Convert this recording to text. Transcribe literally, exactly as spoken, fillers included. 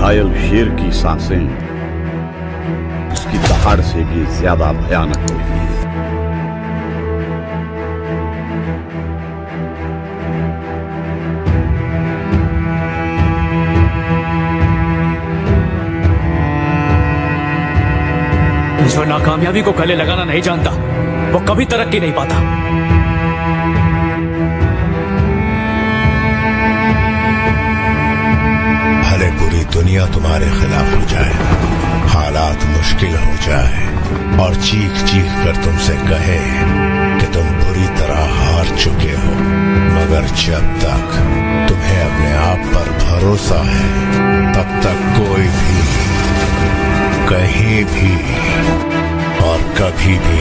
घायल शेर की सांसें उसकी दहाड़ से भी ज्यादा भयानक होती हैं। ईश्वर नाकामयाबी को गले लगाना नहीं जानता, वो कभी तरक्की नहीं पाता। भले पूरी दुनिया तुम्हारे खिलाफ हो जाए, हालात मुश्किल हो जाए और चीख चीख कर तुमसे कहे कि तुम बुरी तरह हार चुके हो, मगर जब तक तुम्हें अपने आप पर भरोसा है तब तक कोई भी, कहीं भी और कभी भी